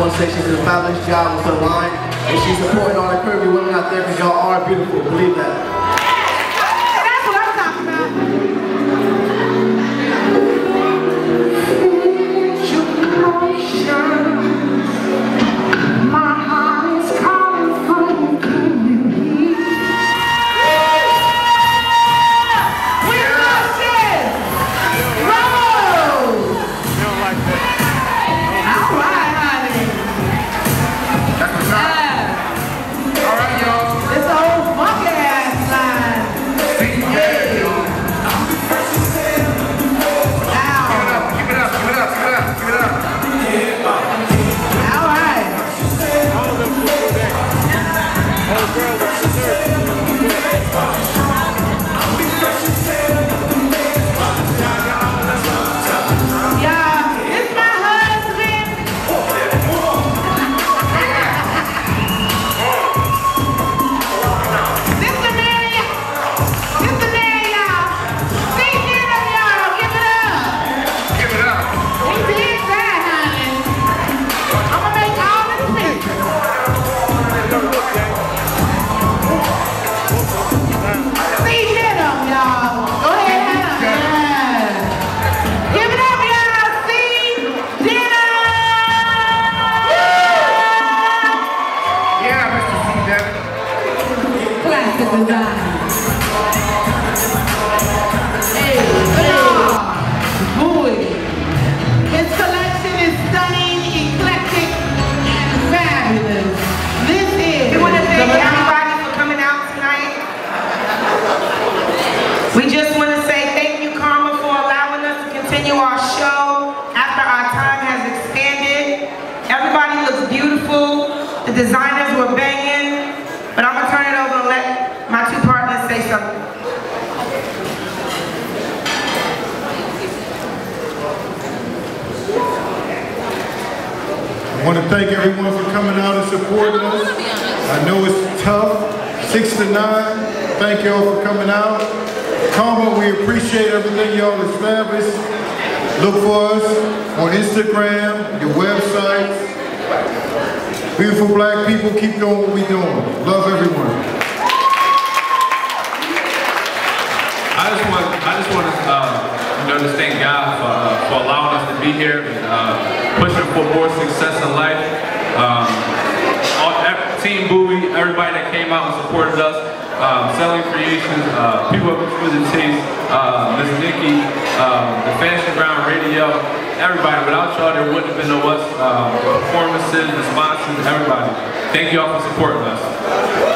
I want to say she did a fabulous job with her line, and she's supporting all the curvy women out there because y'all are beautiful, believe that. That's what I'm talking about. My heart is calling for you, can you hear? We love this! Bravo! They don't like that. Designers were banging, but I'm gonna turn it over and let my two partners say something. I want to thank everyone for coming out and supporting us. I know it's tough, 6 to 9. Thank y'all for coming out. Karma, we appreciate everything y'all established. Look for us on Instagram, your website. Beautiful black people, keep doing what we're doing. Love everyone. I just want to thank God for allowing us to be here and pushing for more success in life. Team Buie, everybody that came out and supported us, Selling Creations, people at Food and Taste, Miss Nikki, The Fashion Ground Radio. Everybody, without y'all, there wouldn't have been no us, performances, responses, everybody. Thank y'all for supporting us.